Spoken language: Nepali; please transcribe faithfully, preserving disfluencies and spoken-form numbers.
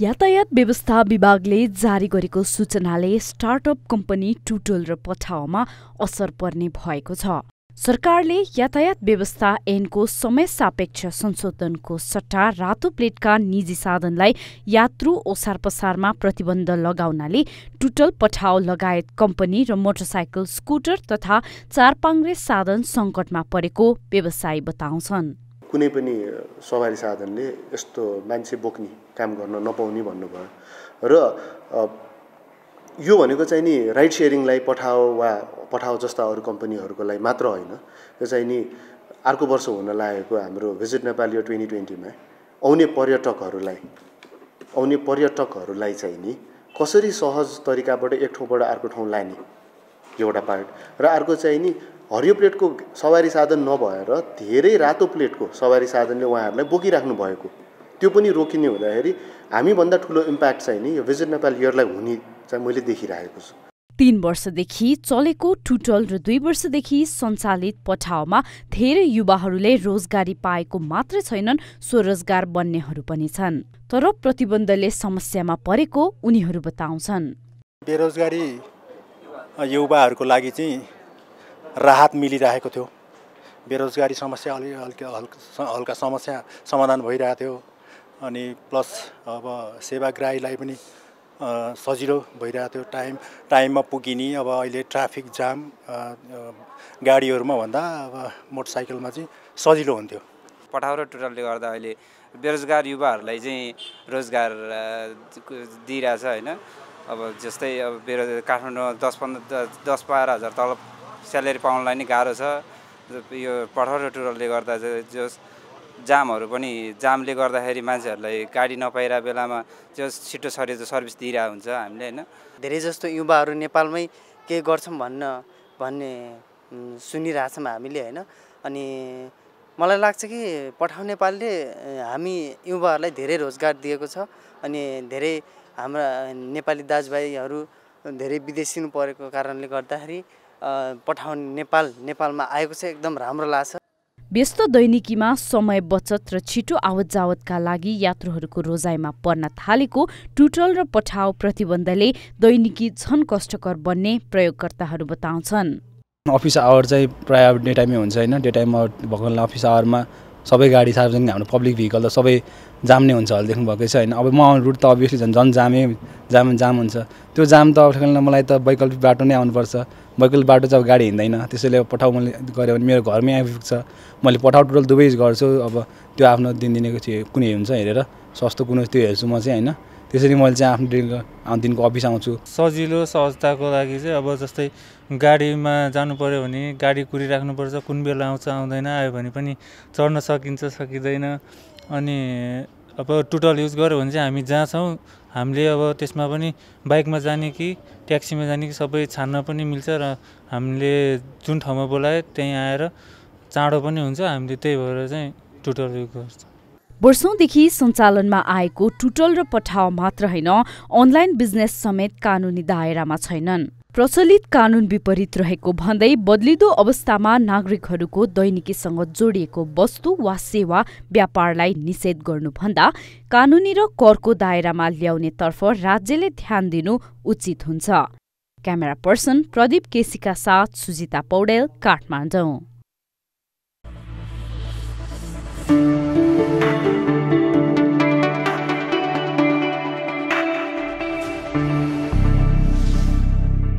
यातायात व्यवस्था विभागले जारी गरेको सूचनाले स्टार्टअप कम्पनी टुटल र पठाउमा असर पर्ने भएको छ। सरकारले यातायात व्यवस्था ऐनको समय सापेक्ष संशोधनको सट्टा रातो प्लेटका निजी साधनलाई यात्रु ओसार पसारमा प्रतिबन्ध लगाउनाले टुटल पठाउ लगायत कम्पनी र मोटरसाइकल स्कुटर तथा चारपाङ्ग्रे साधन संकटमा परेको व्यवसायी बताउँछन्। कुनै पनि सवारी साधनले यस्तो मान्छे बोक्ने काम गर्न नपाउने भन्नुभयो र यो भनेको चाहिँ नि राइड शेयरिङलाई पठाओ वा पठाओ जस्ता अरू कम्पनीहरूको लागि मात्र होइन। यो चाहिँ नि अर्को वर्ष हुन लागेको हाम्रो भिजिट नेपाल यो ट्वेन्टी ट्वेन्टी मा आउने पर्यटकहरूलाई आउने पर्यटकहरूलाई चाहिँ नि कसरी सहज तरिकाबाट एक ठाउँबाट अर्को ठाउँ लाने एउटा पार्ट र अर्को चाहिँ नि हरियो प्लेटको सवारी साधन नभएर धेरै रातो प्लेटको सवारी साधनले उहाँहरूलाई बोकिराख्नु भएको त्यो पनि रोकिने हुँदाखेरि हामीभन्दा ठुलो इम्प्याक्ट चाहिँ नि यो भिजिट नेपाल इयरलाई हुने चाहिँ मैले देखिरहेको छु। तीन वर्षदेखि चलेको टुटल र दुई वर्षदेखि सञ्चालित पठाउमा धेरै युवाहरूले रोजगारी पाएको मात्र छैनन्, स्वरोजगार बन्नेहरू पनि छन्। तर प्रतिबन्धले समस्यामा परेको उनीहरू बताउँछन्। बेरोजगारी युवाहरूको लागि चाहिँ राहत मिलिरहेको थियो, बेरोजगारी समस्या अलि हल्का हल्का समस्या समाधान भइरहेको थियो अनि प्लस अब सेवाग्राहीलाई पनि सजिलो भइरहेको थियो, टाइम टाइममा पुगिने। अब अहिले ट्राफिक जाम गाडीहरूमा भन्दा अब मोटरसाइकलमा चाहिँ सजिलो हुन्थ्यो। पठाउ र टुटलले गर्दा अहिले बेरोजगार युवाहरूलाई चाहिँ रोजगार दिइरहेछ होइन। अब जस्तै अब बेरोजगार काठमाडौँमा दस पन्ध्र दस बाह्र हजार तलब स्यालेरी पाउनलाई नै गाह्रो छ। यो पठाउ र टुटलले गर्दा जस जामहरू पनि जामले गर्दाखेरि मान्छेहरूलाई गाडी नपाइरहेको बेलामा जस छिटो सरेजो सर्भिस दिइरहेको हुन्छ हामीले होइन। धेरै जस्तो युवाहरू नेपालमै केही गर्छौँ भन्न भन्ने सुनिरहेछौँ हामीले होइन। अनि मलाई लाग्छ कि पठाउ नेपालले हामी युवाहरूलाई धेरै रोजगार दिएको छ अनि धेरै हाम्रा नेपाली दाजुभाइहरू धेरै विदेशिनु परेको कारणले गर्दाखेरि पठाउ नेपाल नेपालमा आएको छ, एकदम राम्रो लाग्छ। व्यस्त दैनिकीमा समय बचत र छिटो आवत जावतका लागि यात्रुहरूको रोजाइमा पर्न थालेको टुटल र पठाउ प्रतिबन्धले दैनिकी झन कष्टकर बन्ने प्रयोगकर्ताहरू बताउँछन्। अफिस आवर चाहिँ प्रायः डे टाइममै हुन्छ होइन। डे टाइममा भएकोले अफिस आवरमा सबै गाडी सार्वजनिक हाम्रो पब्लिक भेहिकल त सबै जाम नै हुन्छ अहिले देख्नुभएको छ होइन। अब म आउने रुट त अभियसली झन् झन् जामै जाम जाम हुन्छ। त्यो जाम त अब मलाई त वैकल्पिक बाटो नै आउनुपर्छ, वैकल्पिक बाटो चाहिँ अब गाडी हिँड्दैन। त्यसैले अब पठाउ मैले गऱ्यो भने मेरो घरमै आइपुग्छ। मैले पठाउ टुटल दुवै गर्छु। अब त्यो आफ्नो दिनदिनेको कुनै हुन्छ हेरेर सस्तो कुनै त्यो हेर्छु म चाहिँ होइन। त्यसरी मैले चाहिँ आफ्नो दिनको अफिस आउँछु। सजिलो सहजताको लागि चाहिँ अब जस्तै गाडीमा जानु पऱ्यो भने गाडी कुरिराख्नुपर्छ, कुन बेला आउँछ आउँदैन, आयो भने पनि चढ्न सकिन्छ सकिँदैन। अनि अब टुटल युज गऱ्यो भने चाहिँ हामी जहाँ छौँ हामीले अब त्यसमा पनि बाइकमा जाने कि ट्याक्सीमा जाने कि सबै छान्न पनि मिल्छ र हामीले जुन ठाउँमा बोलायो त्यहीँ आएर चाँडो पनि हुन्छ। हामीले त्यही भएर चाहिँ टुटल युज गर्छ। वर्षौंदेखि सञ्चालनमा आएको टुटल र पठाउ मात्र होइन, अनलाइन बिजनेस समेत कानुनी दायरामा छैनन्। प्रचलित कानुन विपरीत रहेको भन्दै बदलिदो अवस्थामा नागरिकहरूको दैनिकीसँग जोडिएको वस्तु वा सेवा व्यापारलाई निषेध गर्नुभन्दा कानुनी र करको दायरामा ल्याउनेतर्फ राज्यले ध्यान दिनु उचित हुन्छ। क्यामेरा पर्सन प्रदीप केसीका साथ सुजिता पौडेल, काठमाडौँ।